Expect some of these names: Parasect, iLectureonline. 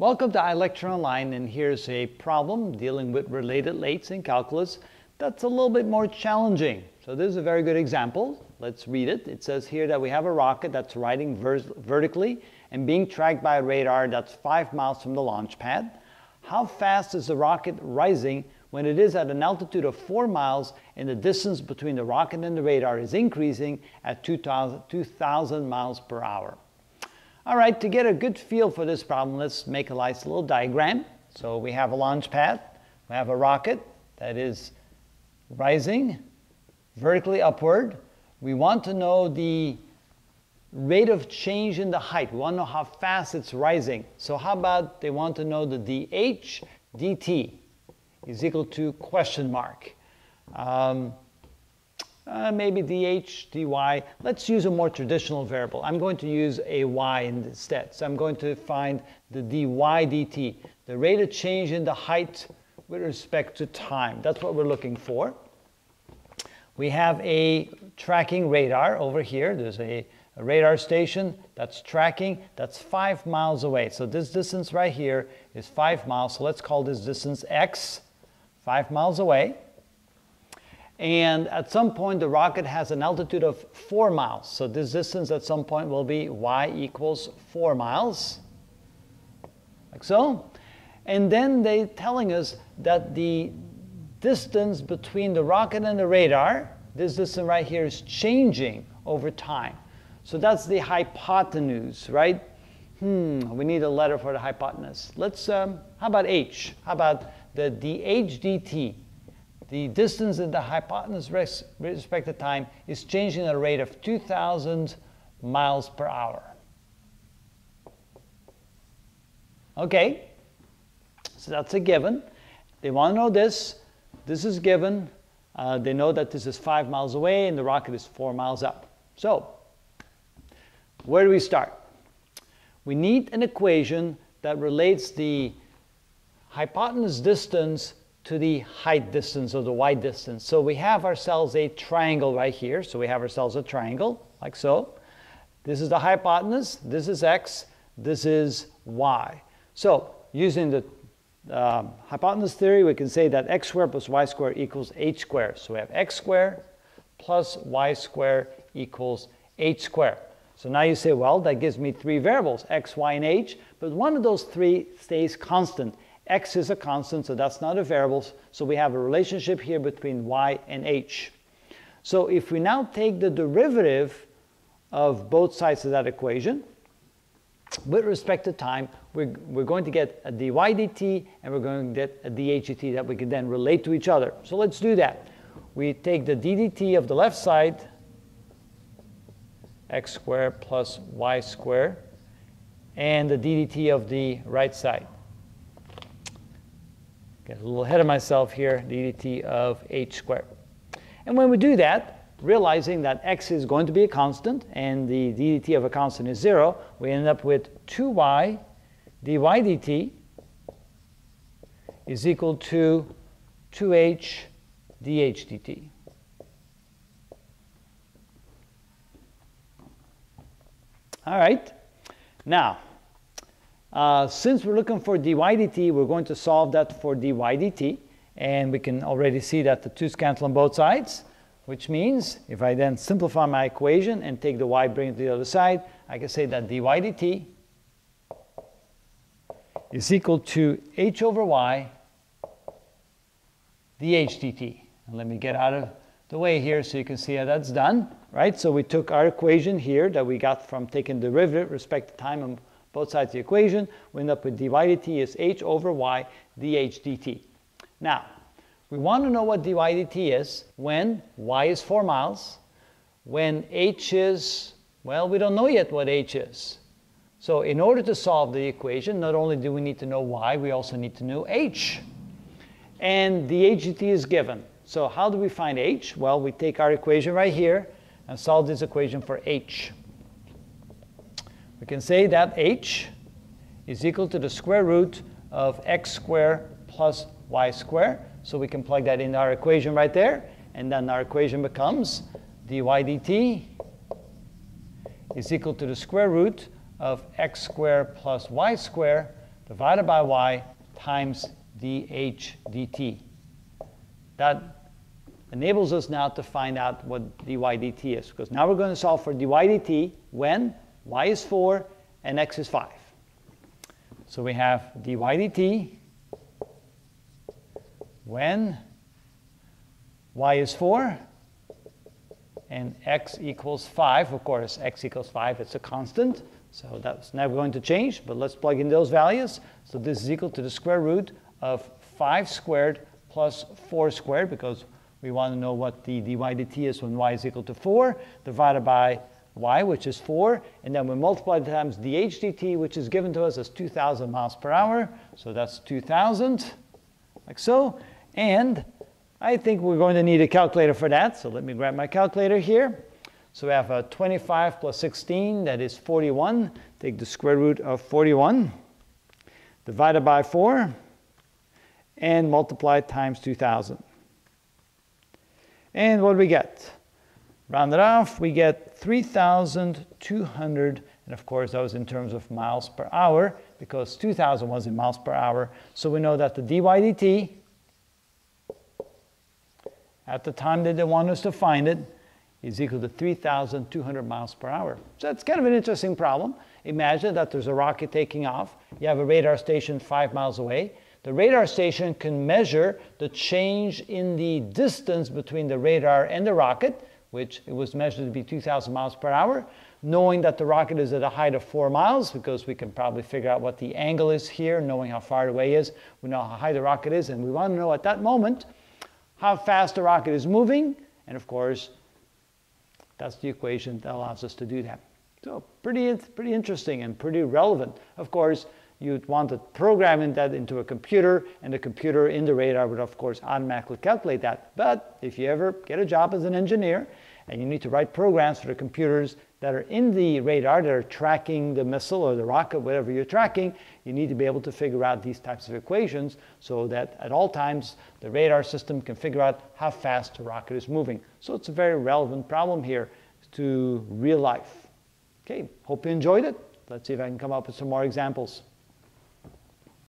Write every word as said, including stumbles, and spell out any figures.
Welcome to iLectureonline, and here's a problem dealing with related lates in calculus that's a little bit more challenging. So this is a very good example. Let's read it. It says here that we have a rocket that's riding ver vertically and being tracked by a radar that's five miles from the launch pad. How fast is the rocket rising when it is at an altitude of four miles and the distance between the rocket and the radar is increasing at two thousand miles per hour? All right, to get a good feel for this problem, let's make a nice little diagram. So we have a launch pad, we have a rocket that is rising vertically upward. We want to know the rate of change in the height. We want to know how fast it's rising. So how about they want to know the dH dt is equal to question mark. Um, Uh, maybe dH, dy. Let's use a more traditional variable. I'm going to use a y instead. So I'm going to find the dy dt, the rate of change in the height with respect to time. That's what we're looking for. We have a tracking radar over here. There's a, a radar station that's tracking. That's five miles away. So this distance right here is five miles. So let's call this distance x, five miles away. And at some point the rocket has an altitude of four miles. So this distance at some point will be y equals four miles, like so. And then they're telling us that the distance between the rocket and the radar, this distance right here, is changing over time. So that's the hypotenuse, right? Hmm, we need a letter for the hypotenuse. Let's, um, how about h? How about the dH dt? The distance in the hypotenuse with respect to time is changing at a rate of two thousand miles per hour. Okay, so that's a given. They want to know this. This is given. Uh, they know that this is five miles away and the rocket is four miles up. So, where do we start? We need an equation that relates the hypotenuse distance to the height distance or the y distance. So we have ourselves a triangle right here. So we have ourselves a triangle, like so. This is the hypotenuse, this is x, this is y. So using the um, hypotenuse theory, we can say that x squared plus y squared equals h squared. So we have x squared plus y squared equals h squared. So now you say, well, that gives me three variables, x, y, and h, but one of those three stays constant. X is a constant, so that's not a variable, so we have a relationship here between y and h. So if we now take the derivative of both sides of that equation, with respect to time, we're, we're going to get a dy dt, and we're going to get a dH dt that we can then relate to each other. So let's do that. We take the ddt of the left side, x squared plus y squared, and the ddt of the right side. Get a little ahead of myself here, ddt of h squared. And when we do that, realizing that x is going to be a constant and the ddt of a constant is zero, we end up with two y dy dt is equal to two h dH dt. All right, now, Uh, since we're looking for dy dt, we're going to solve that for dy dt, and we can already see that the two's cancel on both sides, which means if I then simplify my equation and take the y, bring it to the other side, I can say that dy dt is equal to h over y dH dt. And let me get out of the way here so you can see how that's done, right? So we took our equation here that we got from taking derivative with respect to time and both sides of the equation, we end up with dy dt is h over y dH dt. Now, we want to know what dy dt is when y is four miles, when h is, well, we don't know yet what h is. So in order to solve the equation, not only do we need to know y, we also need to know h. And dH dt is given. So how do we find h? Well, we take our equation right here and solve this equation for h. We can say that h is equal to the square root of x squared plus y squared. So we can plug that into our equation right there. And then our equation becomes dy dt is equal to the square root of x squared plus y squared divided by y times dH dt. That enables us now to find out what dy dt is, because now we're going to solve for dy dt when y is four and x is five. So we have dy dt when y is four and x equals five. Of course, x equals five, it's a constant, so that's never going to change, but let's plug in those values. So this is equal to the square root of five squared plus four squared, because we want to know what the dy dt is when y is equal to four, divided by y, which is four, and then we multiply it times dH dt, which is given to us as two thousand miles per hour, so that's two thousand, like so. And I think we're going to need a calculator for that, so let me grab my calculator here. So we have a twenty-five plus sixteen, that is forty-one. Take the square root of forty-one, divided by four, and multiply times two thousand. And what do we get? Round it off, we get three thousand two hundred, and of course that was in terms of miles per hour, because two thousand was in miles per hour. So we know that the dy dt, at the time that they want us to find it, is equal to three thousand two hundred miles per hour. So that's kind of an interesting problem. Imagine that there's a rocket taking off. You have a radar station five miles away. The radar station can measure the change in the distance between the radar and the rocket, which it was measured to be two thousand miles per hour, knowing that the rocket is at a height of four miles, because we can probably figure out what the angle is here, knowing how far away it is. We know how high the rocket is, and we want to know at that moment how fast the rocket is moving, and of course, that's the equation that allows us to do that. So pretty, pretty interesting and pretty relevant. Of course, you'd want to program that into a computer, and the computer in the radar would of course automatically calculate that. But if you ever get a job as an engineer and you need to write programs for the computers that are in the radar, that are tracking the missile or the rocket, whatever you're tracking, you need to be able to figure out these types of equations so that at all times the radar system can figure out how fast the rocket is moving. So it's a very relevant problem here to real life. Okay, hope you enjoyed it. Let's see if I can come up with some more examples.